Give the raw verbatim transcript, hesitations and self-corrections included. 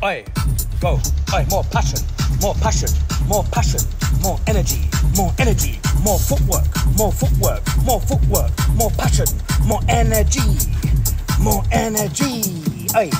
Oi, go, oi, more passion, more passion, more passion, more energy, more energy, more footwork, more footwork, more footwork, more passion, more energy, more energy, oi,